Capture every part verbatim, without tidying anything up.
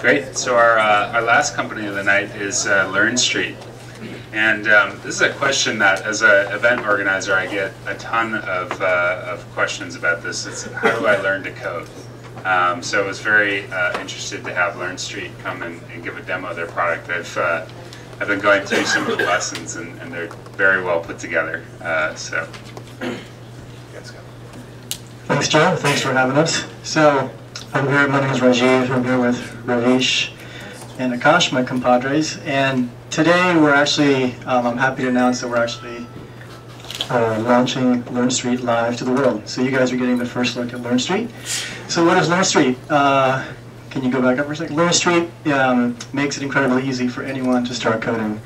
Great. So our, uh, our last company of the night is uh, LearnStreet. And um, this is a question that, as an event organizer, I get a ton of, uh, of questions about this. It's, how do I learn to code? Um, so I was very uh, interested to have LearnStreet come and, and give a demo of their product. I've, uh, I've been going through some of the lessons, and, and they're very well put together. Uh, so. Thanks, Joe. Thanks for having us. So I'm here, my name is Rajiv. I'm here with Ravish and Akash, my compadres. And today we're actually, um, I'm happy to announce that we're actually uh, launching LearnStreet live to the world. So you guys are getting the first look at LearnStreet. So what is LearnStreet? Uh, can you go back up for a second? LearnStreet um, makes it incredibly easy for anyone to start coding.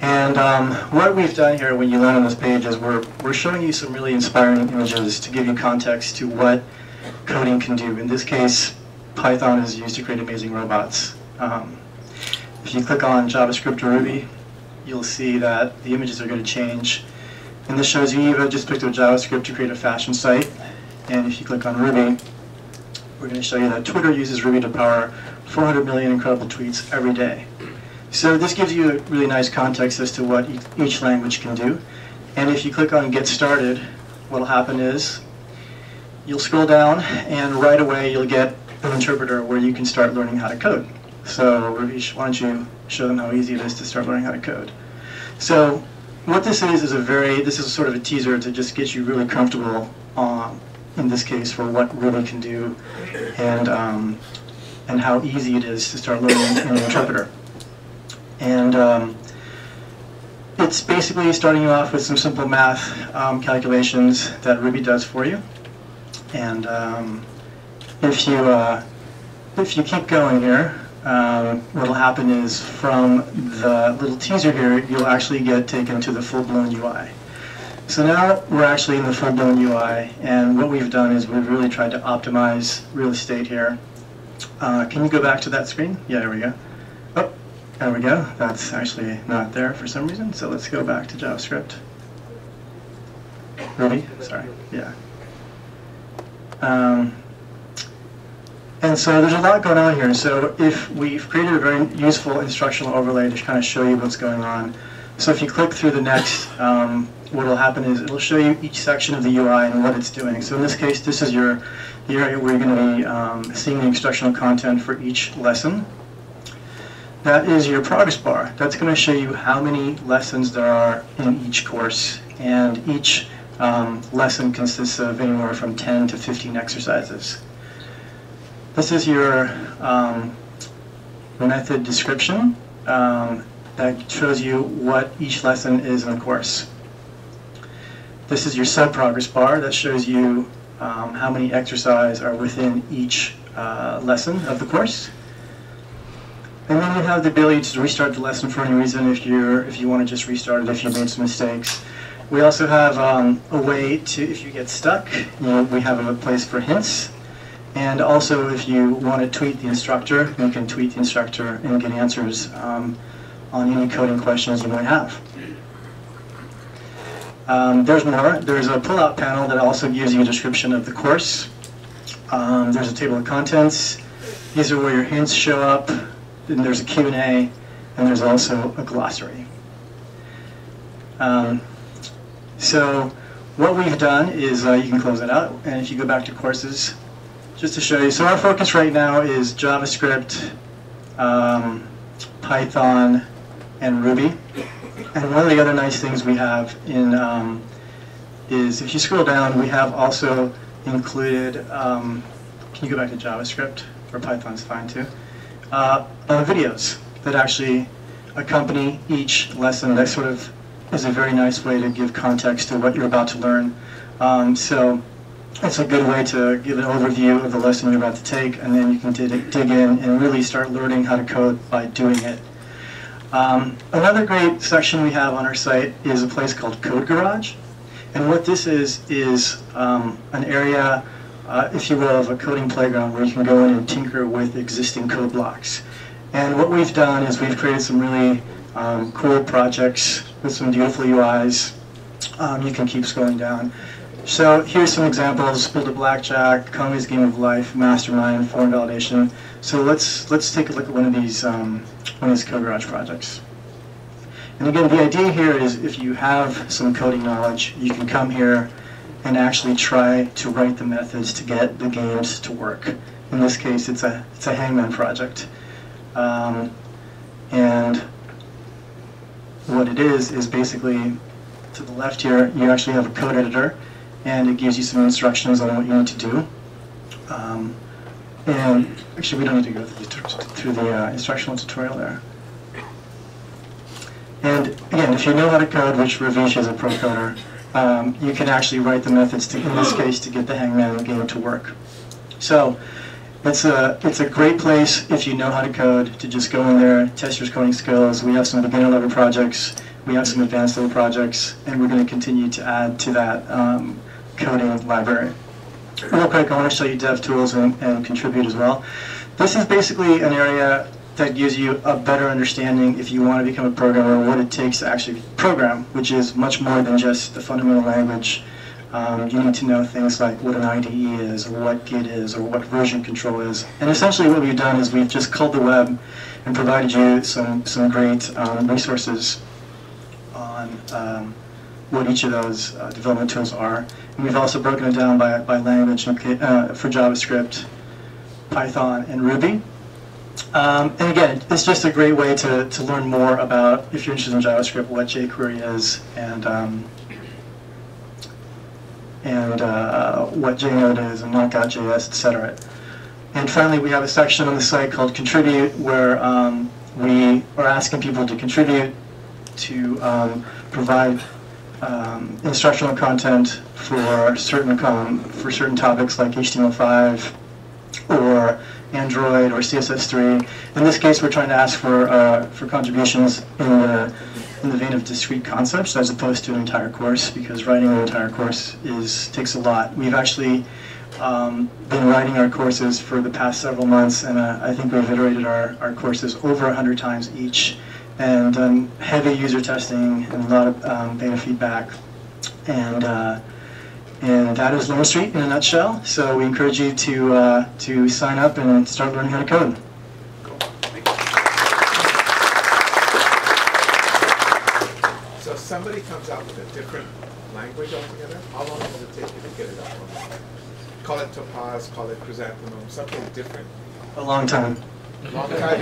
And um, what we've done here when you land on this page is we're, we're showing you some really inspiring images to give you context to what coding can do. In this case, Python is used to create amazing robots. Um, if you click on JavaScript or Ruby, you'll see that the images are going to change. And this shows you Eva just picked up JavaScript to create a fashion site. And if you click on Ruby, we're going to show you that Twitter uses Ruby to power four hundred million incredible tweets every day. So this gives you a really nice context as to what each language can do. And if you click on Get Started, what will happen is you'll scroll down, and right away you'll get an interpreter where you can start learning how to code. So Ravish, why don't you show them how easy it is to start learning how to code. So what this is is a very, this is sort of a teaser to just get you really comfortable, um, in this case, for what Ruby can do and, um, and how easy it is to start learning an interpreter. And um, it's basically starting you off with some simple math um, calculations that Ruby does for you. And um, if you uh, if you keep going here, um, what'll happen is from the little teaser here, you'll actually get taken to the full-blown U I. So now we're actually in the full-blown U I, and what we've done is we've really tried to optimize real estate here. Uh, can you go back to that screen? Yeah, there we go. Oh. There we go. That's actually not there for some reason. So let's go back to JavaScript. Ruby? Sorry. Yeah. Um, and so there's a lot going on here. So if we've created a very useful instructional overlay to kind of show you what's going on. So if you click through the next, um, what will happen is it'll show you each section of the U I and what it's doing. So in this case, this is your the area where you're going to be um, seeing the instructional content for each lesson. That is your progress bar. That's going to show you how many lessons there are in each course. And each um, lesson consists of anywhere from ten to fifteen exercises. This is your um, method description um, that shows you what each lesson is in the course. This is your sub-progress bar that shows you um, how many exercises are within each uh, lesson of the course. And then you have the ability to restart the lesson for any reason if you're if you want to just restart it if you made some mistakes. We also have um, a way to, if you get stuck, you know, we have a place for hints. And also if you want to tweet the instructor, you can tweet the instructor and get answers um, on any coding questions you might have. Um, there's more. There's a pull-out panel that also gives you a description of the course. Um, there's a table of contents. These are where your hints show up. Then there's a Q and A, and there's also a glossary. Um, so what we've done is, uh, you can close it out, and if you go back to courses, just to show you. So our focus right now is JavaScript, um, Python, and Ruby. And one of the other nice things we have in um, is, if you scroll down, we have also included, um, can you go back to JavaScript, or Python's fine too. Uh, uh, videos that actually accompany each lesson. That sort of is a very nice way to give context to what you're about to learn. Um, so it's a good way to give an overview of the lesson you're about to take, and then you can dig, dig in and really start learning how to code by doing it. Um, another great section we have on our site is a place called Code Garage. And what this is, is um, an area, Uh, if you will, of a coding playground where you can go in and tinker with existing code blocks. And what we've done is we've created some really um, cool projects with some beautiful U Is. Um, you can keep scrolling down. So here's some examples: build a blackjack, Konami's game of life, mastermind, form validation. So let's let's take a look at one of these um, one of these Code Garage projects. And again, the idea here is if you have some coding knowledge, you can come here and actually try to write the methods to get the games to work. In this case, it's a it's a hangman project, um, and what it is is basically to the left here you actually have a code editor, and it gives you some instructions on what you need to do. Um, and actually, we don't need to go through the, through the uh, instructional tutorial there. And again, if you know how to code, which Ravish is a pro coder, um, you can actually write the methods to, in this case, to get the hangman game to work. So it's a, it's a great place if you know how to code to just go in there, test your coding skills. We have some beginner level projects, we have some advanced level projects, and we're going to continue to add to that um, coding library. Real quick, I want to show you DevTools and, and Contribute as well. This is basically an area that gives you a better understanding if you want to become a programmer, what it takes to actually program, which is much more than just the fundamental language. Um, you need to know things like what an I D E is, or what Git is, or what version control is. And essentially what we've done is we've just culled the web and provided you some, some great um, resources on um, what each of those uh, development tools are. And we've also broken it down by, by language uh, for JavaScript, Python, and Ruby. Um, and again, it's just a great way to, to learn more about, if you're interested in JavaScript, what jQuery is, and um, and uh, what JNode is, and Knockout dot J S, et cetera. And finally, we have a section on the site called Contribute, where um, we are asking people to contribute to um, provide um, instructional content for certain com for certain topics like H T M L five or Android or C S S three. In this case, we're trying to ask for uh, for contributions in the in the vein of discrete concepts as opposed to an entire course, because writing an entire course is takes a lot. We've actually um, been writing our courses for the past several months, and uh, I think we've iterated our, our courses over one hundred times each, and done heavy user testing and a lot of um, beta feedback. And uh, And that is LearnStreet in a nutshell. So we encourage you to uh, to sign up and start learning how to code. Cool. Thank you. So if somebody comes out with a different language altogether, how long will it take you to get it up? Call it Topaz, call it Chrysanthemum, something different. A long time. Long time.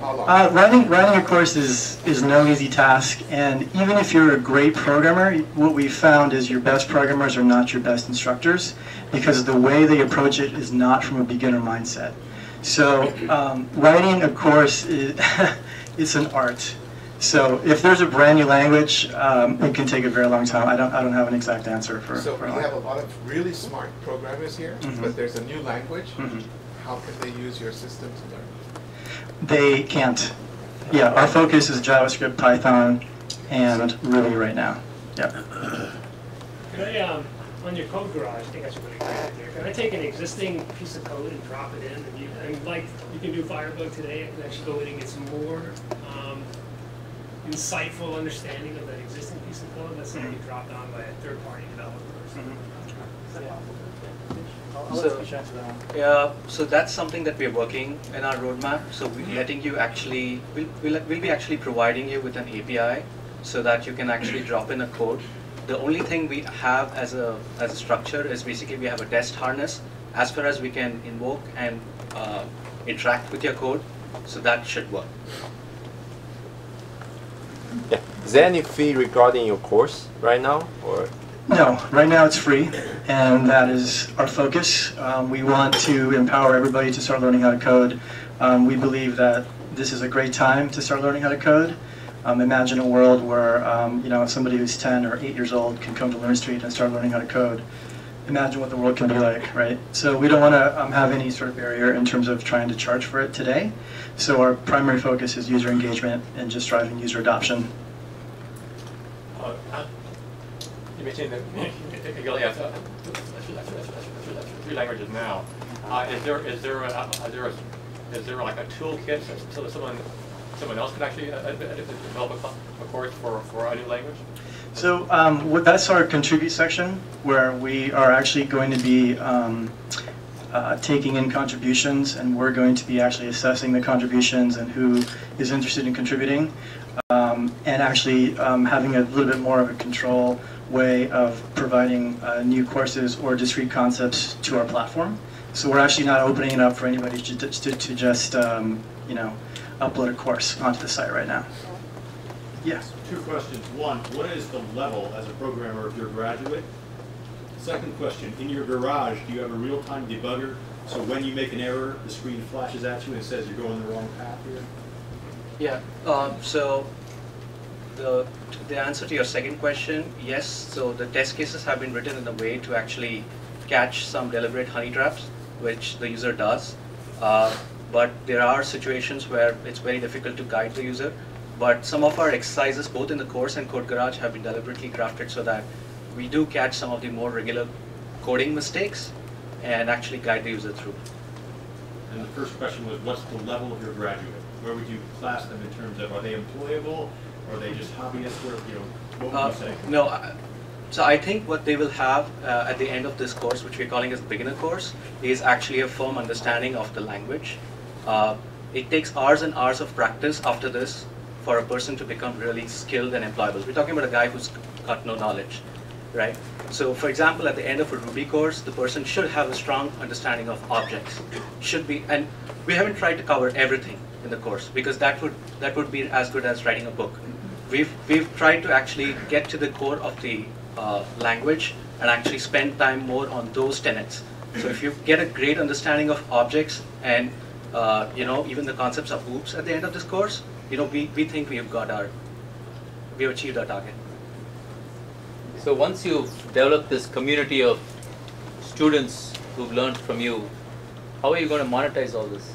How long? Uh, writing writing a course is is no easy task, and even if you're a great programmer, what we found is your best programmers are not your best instructors, because the way they approach it is not from a beginner mindset. So um, writing a course is it's an art. So if there's a brand new language, um, it can take a very long time. I don't I don't have an exact answer for. So for we have a lot of really smart programmers here, mm-hmm. but there's a new language. Mm-hmm. How can they use your system to learn? They can't. Yeah, our focus is JavaScript, Python, and Ruby right now. Yeah. Could I, um, on your Code Garage, I think that's a really great idea. Can I take an existing piece of code and drop it in? And you, and like you can do Firebug today, I can actually go in and get some more um, insightful understanding of that existing piece of code. That's something you drop down by a third-party developer or something. Is that helpful? So, yeah, so that's something that we're working in our roadmap. So we're letting you actually, we'll, we'll, we'll be actually providing you with an A P I so that you can actually drop in a code. The only thing we have as a, as a structure is basically we have a test harness as far as we can invoke and uh, interact with your code. So that should work. Yeah. Is there any fee regarding your course right now? Or? No, right now it's free, and that is our focus. Um, we want to empower everybody to start learning how to code. Um, we believe that this is a great time to start learning how to code. Um, imagine a world where um, you know, somebody who's ten or eight years old can come to LearnStreet and start learning how to code. Imagine what the world can be like, right? So we don't want to um, have any sort of barrier in terms of trying to charge for it today. So our primary focus is user engagement and just driving user adoption. Uh, uh You mentioned that you only have three languages now. Uh, is there is there a, is there a, is there like a toolkit so that someone someone else could actually uh, develop a, a course for, for a new language? So um, that's our contribute section, where we are actually going to be um, uh, taking in contributions, and we're going to be actually assessing the contributions and who is interested in contributing, um, and actually um, having a little bit more of a control way of providing uh, new courses or discrete concepts to our platform. So we're actually not opening it up for anybody to, to, to just um, you know, upload a course onto the site right now. Yes. Two questions. One, what is the level as a programmer of your graduate? Second question, in your garage, do you have a real-time debugger? So when you make an error, the screen flashes at you and says you're going the wrong path here? Yeah, um, so the, the answer to your second question, yes. So the test cases have been written in a way to actually catch some deliberate honey traps, which the user does. Uh, but there are situations where it's very difficult to guide the user. But some of our exercises, both in the course and Code Garage, have been deliberately crafted so that we do catch some of the more regular coding mistakes and actually guide the user through. And the first question was, what's the level of your graduate? Where would you class them in terms of, are they employable, or are they just hobbyists? Or, you know, what would uh, you say? No, I, so I think what they will have uh, at the end of this course, which we're calling as the beginner course, is actually a firm understanding of the language. Uh, it takes hours and hours of practice after this for a person to become really skilled and employable. We're talking about a guy who's got no knowledge, right? So for example, at the end of a Ruby course, the person should have a strong understanding of objects. Should be, and we haven't tried to cover everything in the course, because that would, that would be as good as writing a book. We've, we've tried to actually get to the core of the uh, language and actually spend time more on those tenets. So if you get a great understanding of objects and uh, you know, even the concepts of hoops at the end of this course, you know, we, we think we've got our, we've achieved our target. So once you've developed this community of students who've learned from you, how are you going to monetize all this?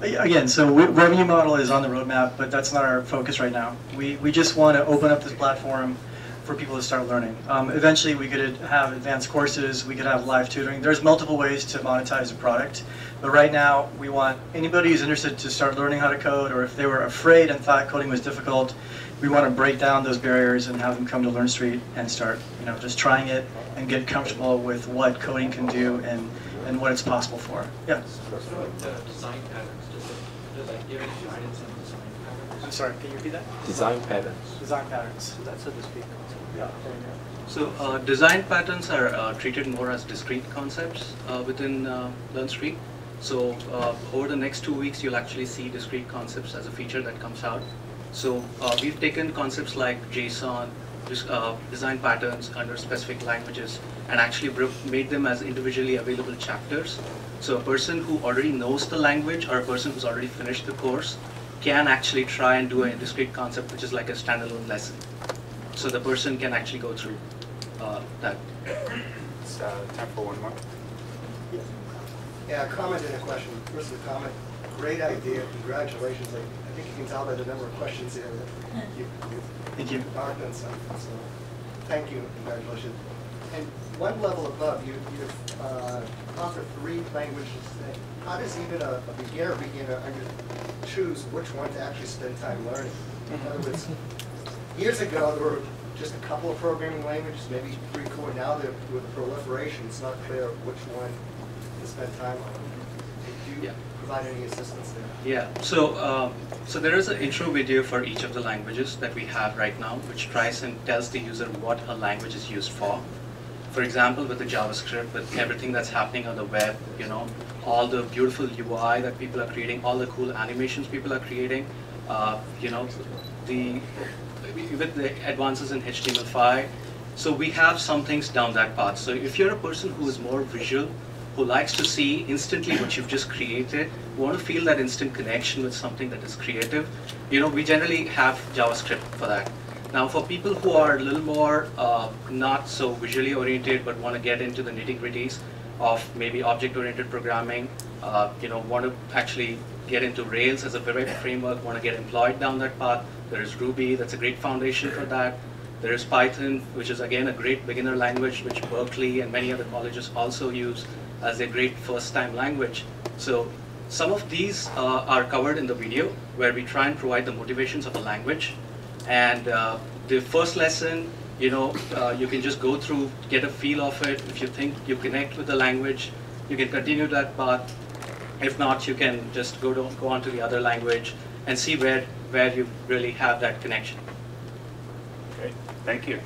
Again, so we, revenue model is on the roadmap, but that's not our focus right now. We, we just want to open up this platform for people to start learning. Um, eventually we could have advanced courses, we could have live tutoring. There's multiple ways to monetize a product, but right now we want anybody who's interested to start learning how to code, or if they were afraid and thought coding was difficult, we want to break down those barriers and have them come to LearnStreet and start, you know, just trying it and get comfortable with what coding can do and, and what it's possible for. Yeah. Design patterns, does that give any guidance on design patterns? I'm sorry, can you repeat that? Design patterns. Design patterns. That's a discrete concept. Yeah. So uh, design patterns are uh, treated more as discrete concepts uh, within uh, LearnStreet. So uh, over the next two weeks, you'll actually see discrete concepts as a feature that comes out. So uh, we've taken concepts like JSON, uh, design patterns under specific languages, and actually made them as individually available chapters. So a person who already knows the language or a person who's already finished the course can actually try and do a discrete concept, which is like a standalone lesson. So the person can actually go through uh, that. It's uh, time for one more. Yeah. Yeah, a comment and a question. First, the comment. Great idea. Congratulations. Like, I think you can tell by the number of questions here that you've, you've thank you. embarked on something. So thank you. Congratulations. And one level above, you, you've uh, offered three languages. How does even a, a beginner beginner choose which one to actually spend time learning? In other words, years ago, there were just a couple of programming languages, maybe three core. Now, there, with the proliferation, it's not clear which one to spend time on. Do you yeah. provide any assistance there? Yeah. So, um, so there is an intro video for each of the languages that we have right now, which tries and tells the user what a language is used for. For example, with the JavaScript, with everything that's happening on the web, you know, all the beautiful U I that people are creating, all the cool animations people are creating, uh, you know, the with the advances in H T M L five. So we have some things down that path. So if you're a person who is more visual, who likes to see instantly what you've just created, you want to feel that instant connection with something that is creative, you know, we generally have JavaScript for that. Now for people who are a little more uh, not so visually oriented, but want to get into the nitty-gritties of maybe object-oriented programming, uh, you know, want to actually get into Rails as a web framework, want to get employed down that path, there is Ruby, that's a great foundation for that. There is Python, which is again a great beginner language, which Berkeley and many other colleges also use as their great first-time language. So Some of these uh, are covered in the video where we try and provide the motivations of a language. And uh, the first lesson, you know, uh, you can just go through, get a feel of it. If you think you connect with the language, you can continue that path. If not, you can just go, to, go on to the other language and see where, where you really have that connection. Okay, thank you.